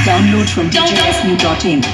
Download from djsnew.in.